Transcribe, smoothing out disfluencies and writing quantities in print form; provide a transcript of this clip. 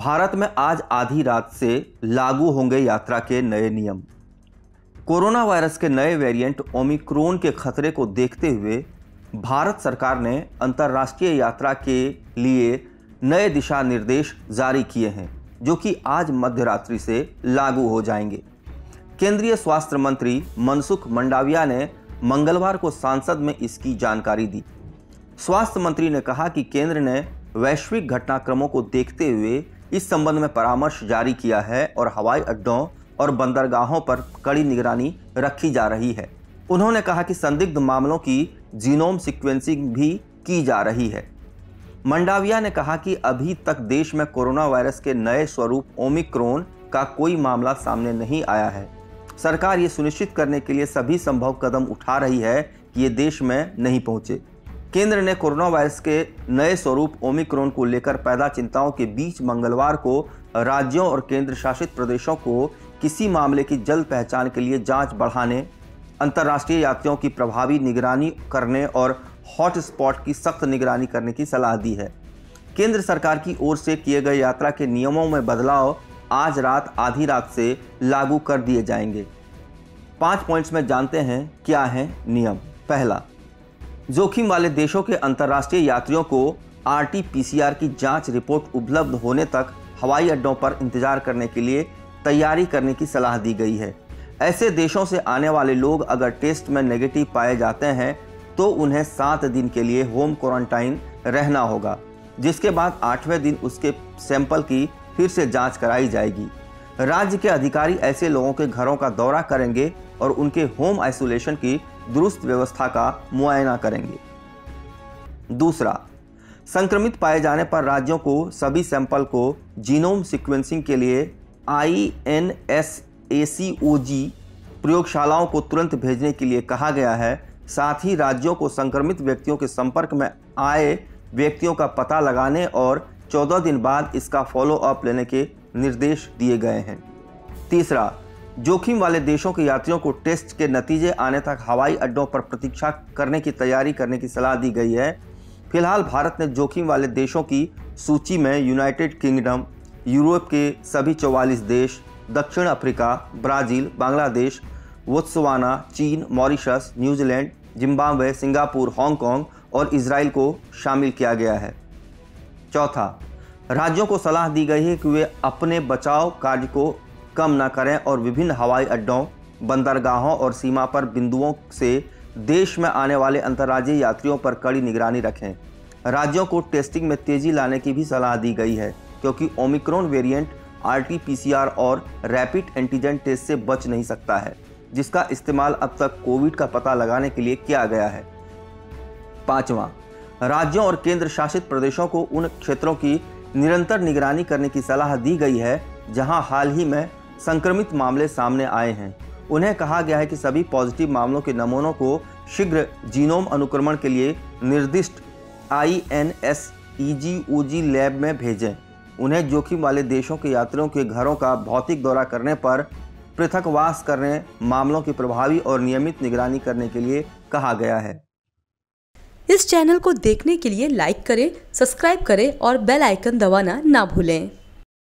भारत में आज आधी रात से लागू होंगे यात्रा के नए नियम। कोरोना वायरस के नए वेरिएंट ओमिक्रॉन के खतरे को देखते हुए भारत सरकार ने अंतर्राष्ट्रीय यात्रा के लिए नए दिशा निर्देश जारी किए हैं, जो कि आज मध्यरात्रि से लागू हो जाएंगे। केंद्रीय स्वास्थ्य मंत्री मनसुख मंडाविया ने मंगलवार को संसद में इसकी जानकारी दी। स्वास्थ्य मंत्री ने कहा कि केंद्र ने वैश्विक घटनाक्रमों को देखते हुए इस संबंध में परामर्श जारी किया है और हवाई अड्डों और बंदरगाहों पर कड़ी निगरानी रखी जा रही है। उन्होंने कहा कि संदिग्ध मामलों की जीनोम सीक्वेंसिंग भी की जा रही है। मंडाविया ने कहा कि अभी तक देश में कोरोना वायरस के नए स्वरूप ओमिक्रॉन का कोई मामला सामने नहीं आया है। सरकार ये सुनिश्चित करने के लिए सभी संभव कदम उठा रही है कि ये देश में नहीं पहुंचे। केंद्र ने कोरोना वायरस के नए स्वरूप ओमिक्रॉन को लेकर पैदा चिंताओं के बीच मंगलवार को राज्यों और केंद्र शासित प्रदेशों को किसी मामले की जल्द पहचान के लिए जांच बढ़ाने, अंतर्राष्ट्रीय यात्रियों की प्रभावी निगरानी करने और हॉटस्पॉट की सख्त निगरानी करने की सलाह दी है। केंद्र सरकार की ओर से किए गए यात्रा के नियमों में बदलाव आज रात आधी रात से लागू कर दिए जाएंगे। 5 पॉइंट्स में जानते हैं क्या हैं नियम। पहला, जोखिम वाले देशों के अंतर्राष्ट्रीय यात्रियों को RTPCR की जांच रिपोर्ट उपलब्ध होने तक हवाई अड्डों पर इंतजार करने के लिए तैयारी करने की सलाह दी गई है। ऐसे देशों से आने वाले लोग अगर टेस्ट में नेगेटिव पाए जाते हैं तो उन्हें 7 दिन के लिए होम क्वारंटाइन रहना होगा, जिसके बाद 8वें दिन उसके सैंपल की फिर से जाँच कराई जाएगी। राज्य के अधिकारी ऐसे लोगों के घरों का दौरा करेंगे और उनके होम आइसोलेशन की दुरुस्त व्यवस्था का मुआयना करेंगे। दूसरा, संक्रमित पाए जाने पर राज्यों को सभी सैंपल को जीनोम सीक्वेंसिंग के लिए INSACOG प्रयोगशालाओं को तुरंत भेजने के लिए कहा गया है। साथ ही राज्यों को संक्रमित व्यक्तियों के संपर्क में आए व्यक्तियों का पता लगाने और 14 दिन बाद इसका फॉलोअप लेने के निर्देश दिए गए हैं। तीसरा, जोखिम वाले देशों के यात्रियों को टेस्ट के नतीजे आने तक हवाई अड्डों पर प्रतीक्षा करने की तैयारी करने की सलाह दी गई है। फिलहाल भारत ने जोखिम वाले देशों की सूची में यूनाइटेड किंगडम, यूरोप के सभी 44 देश, दक्षिण अफ्रीका, ब्राज़ील, बांग्लादेश, बोत्सवाना, चीन, Mauritius, New Zealand, Zimbabwe, Singapore, Hong Kong और इसराइल को शामिल किया गया है। चौथा, राज्यों को सलाह दी गई है कि वे अपने बचाव कार्य को कम ना करें और विभिन्न हवाई अड्डों, बंदरगाहों और सीमा पर बिंदुओं से देश में आने वाले अंतर्राज्यीय यात्रियों पर कड़ी निगरानी रखें। राज्यों को टेस्टिंग में तेजी लाने की भी सलाह दी गई है, क्योंकि ओमिक्रॉन वेरिएंट RT-PCR और रैपिड एंटीजन टेस्ट से बच नहीं सकता है, जिसका इस्तेमाल अब तक कोविड का पता लगाने के लिए किया गया है। पाँचवा, राज्यों और केंद्र शासित प्रदेशों को उन क्षेत्रों की निरंतर निगरानी करने की सलाह दी गई है जहां हाल ही में संक्रमित मामले सामने आए हैं। उन्हें कहा गया है कि सभी पॉजिटिव मामलों के नमूनों को शीघ्र जीनोम अनुक्रमण के लिए निर्दिष्ट INSACOG लैब में भेजें। उन्हें जोखिम वाले देशों के यात्रियों के घरों का भौतिक दौरा करने पर पृथकवास करने, मामलों की प्रभावी और नियमित निगरानी करने के लिए कहा गया है। इस चैनल को देखने के लिए लाइक करें, सब्सक्राइब करें और बेल आइकन दबाना ना भूलें।